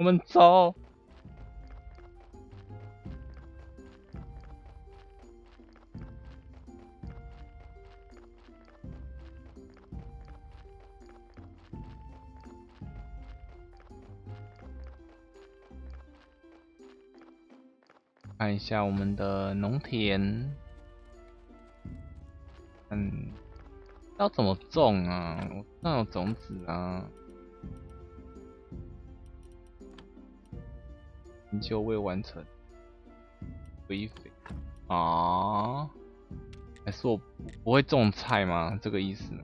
我们走。看一下我们的农田，要怎么种啊？我那有种子啊。 研究未完成，堆肥啊！还是我不会种菜吗？这个意思呢？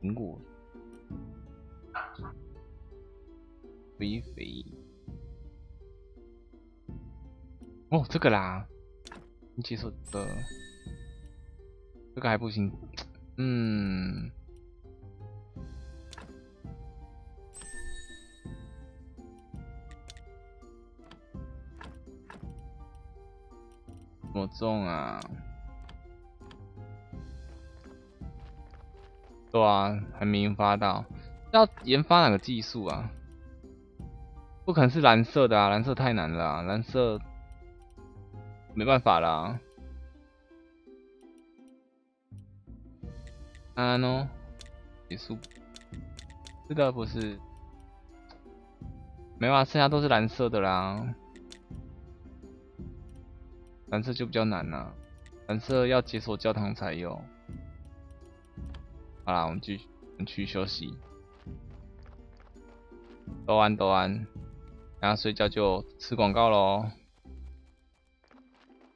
苹果，堆肥。哦，这个啦，你接受的，这个还不行，嗯。 怎么种啊？对啊，还没研发到。要研发哪个技术啊？不可能是蓝色的啊，蓝色太难了啊，蓝色没办法啦。啊 no， 结束。这个不是，没办法，剩下都是蓝色的啦。 蓝色就比较难啦、啊，蓝色要解锁教堂才有。好啦，我们去休息。都安都安，然后睡觉就吃广告咯。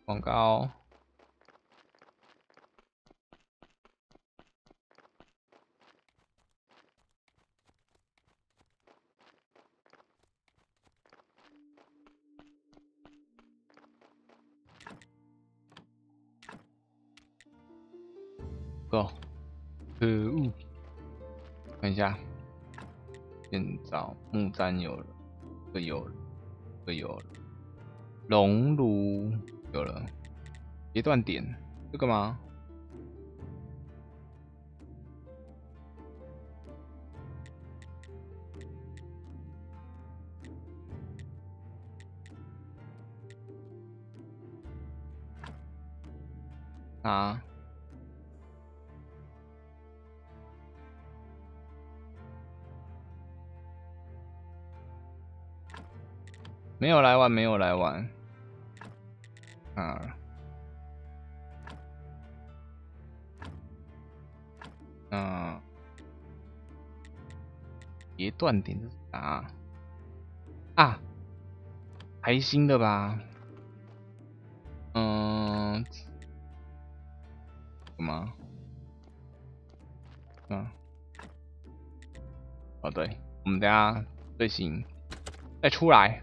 广告。Go， 可恶！看一下，建造木毡有了，这有了，这有了，熔炉有了，截断点这个吗？啊？ 没有来玩，没有来玩。啊，嗯，别断点是啥？啊，还新的吧？嗯，什么？嗯，哦对，我们等下最新再出来。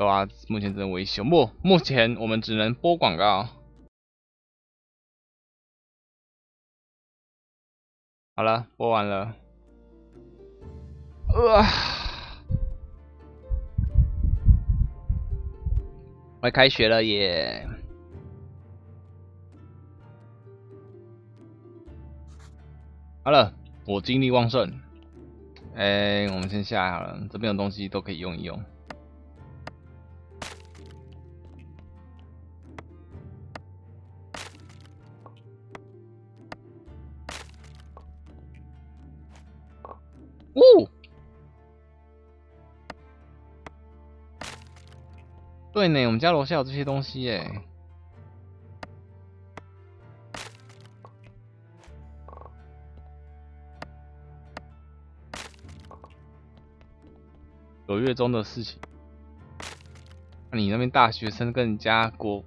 对啊，目前只能维修。目前我们只能播广告。好了，播完了。快开学了耶！好了，我精力旺盛。哎，我们先下来好了，这边的东西都可以用一用。 哦，对呢，我们家楼下有这些东西耶。9月中的事情，那你那边大学生跟人家国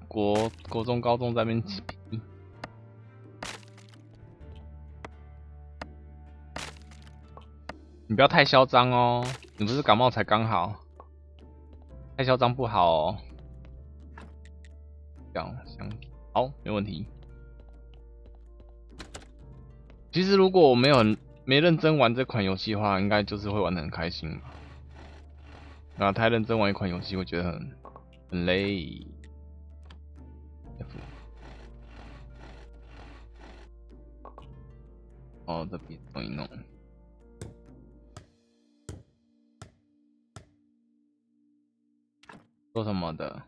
中、高中在那边。 你不要太嚣张哦，你不是感冒才刚好，太嚣张不好哦。好，没问题。其实如果我没认真玩这款游戏的话，应该就是会玩得很开心吧。啊，太认真玩一款游戏，我觉得很累。好，这边弄一弄。 做什么的？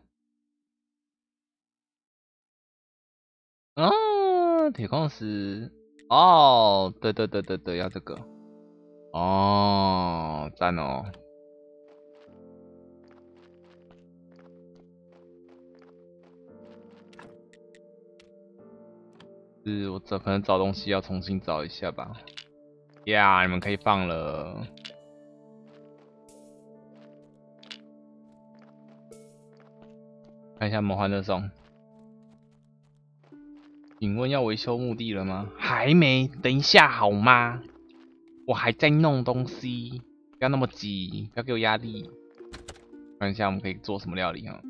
啊，铁矿石哦，对对对对对，要这个哦，赞哦。是我可能找东西要重新找一下吧。呀，你们可以放了。 看一下魔幻热送，请问要维修墓地了吗？还没，等一下好吗？我还在弄东西，不要那么急，不要给我压力。看一下我们可以做什么料理啊？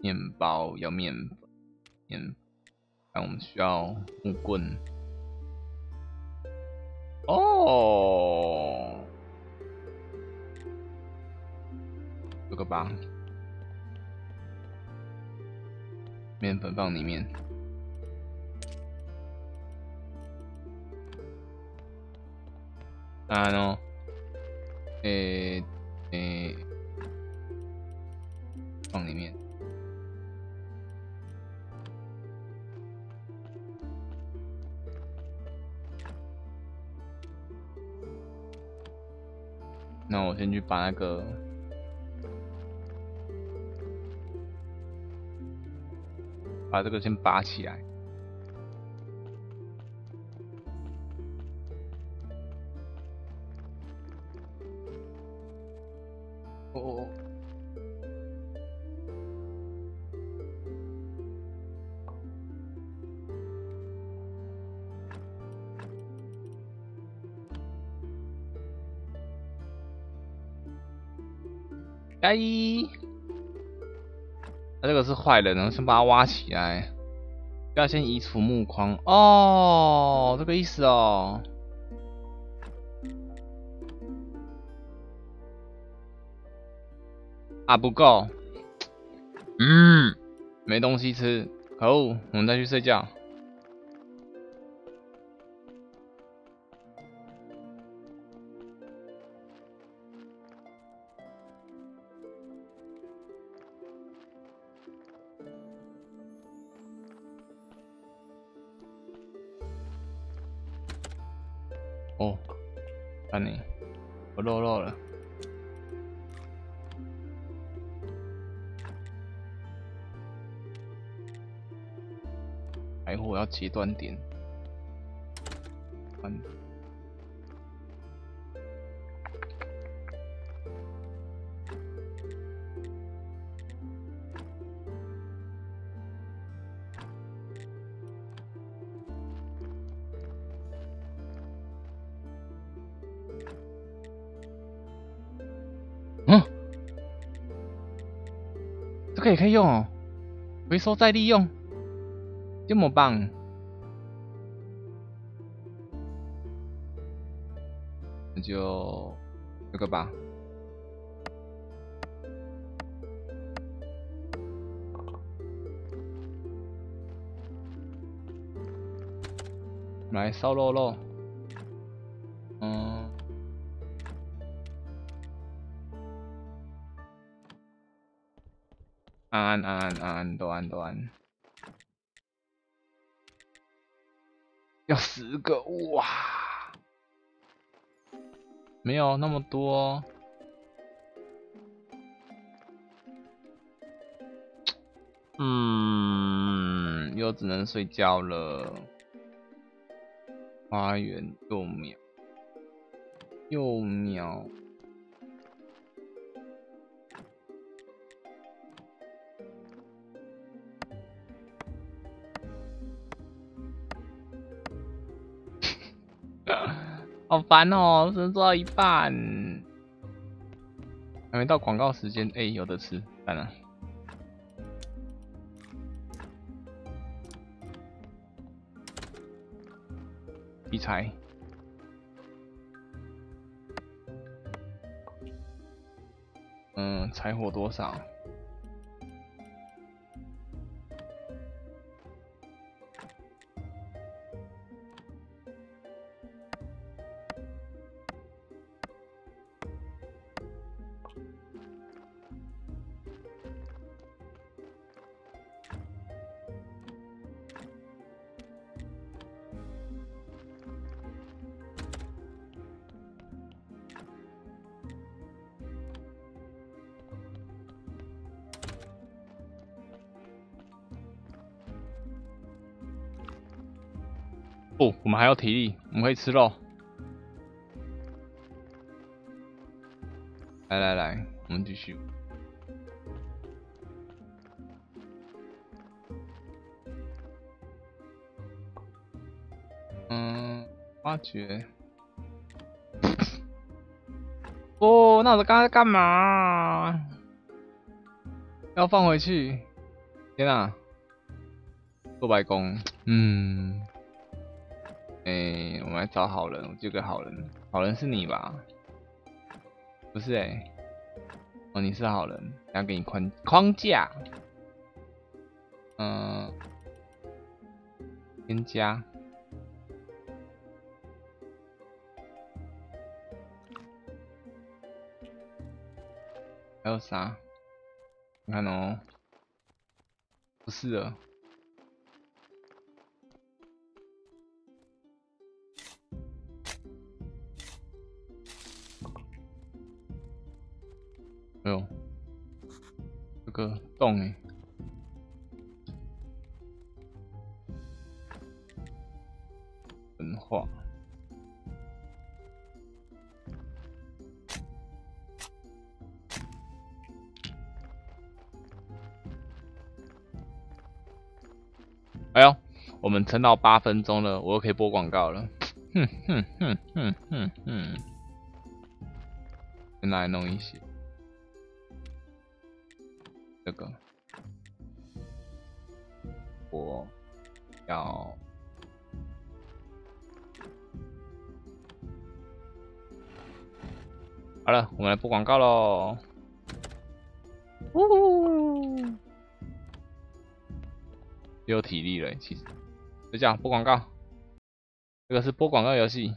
面包要面粉，但我们需要木棍。哦，这个吧。 面粉放里面，放里面，那我先去把那个。 把这个先拔起来，哦，加一。 他、这个是坏人，然后先把它挖起来，不要先移除木框哦，这个意思哦。啊，不够，没东西吃，可恶，我们再去睡觉。哦，看你，我漏肉了。哎，我要截断点。这个也可以用哦，回收再利用，这么棒！那就这个吧。来烧肉肉，嗯。 按，要10个哇！没有那么多，又只能睡觉了。花园幼苗。 好烦哦，只能做到一半，还没到广告时间，哎，有的吃，算了。理财，柴火多少？不，我们还要体力，我们可以吃肉。来来来，我们继续。挖掘。哦，那我刚才干嘛？要放回去？天啊！做白工，我们来找好人，我这个好人，好人是你吧？不是哦，你是好人，然后给你框架，添加。 还有啥？你看哦，不是了。哎呦，这个洞哎。文化。 哎呦，我们撑到8分钟了，我又可以播广告了。先来弄一些这个，我要好了，我们来播广告喽。呜。 有体力了，其实就这样播广告。这个是播广告游戏。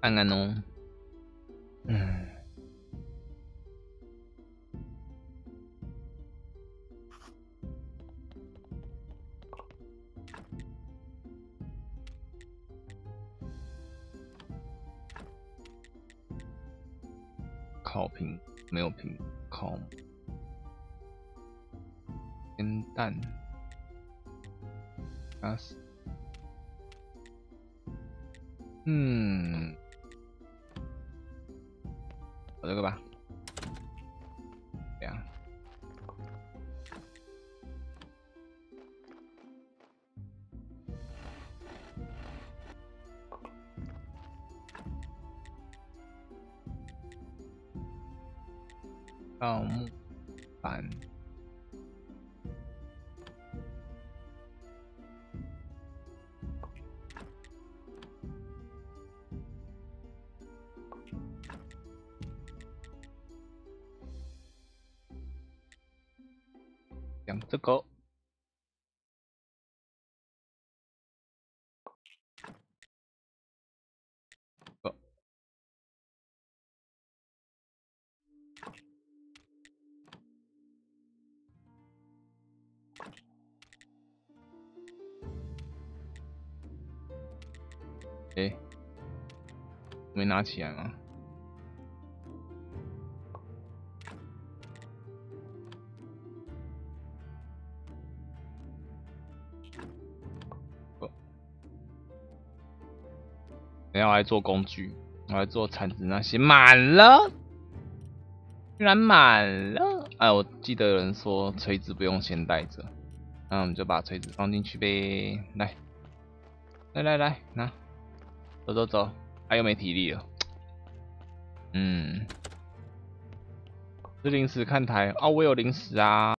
看看哦，烤屏没有屏，烤煎蛋，我这个吧，这样，到木板，养只狗。 哎，没拿起来吗？不，等下我来做工具，我来做铲子那些。满了，居然满了！哎，我记得有人说锤子不用先带着，那我们就把锤子放进去呗。来，来来来，拿。 走走走，又没体力了。吃零食看台啊，我有零食啊。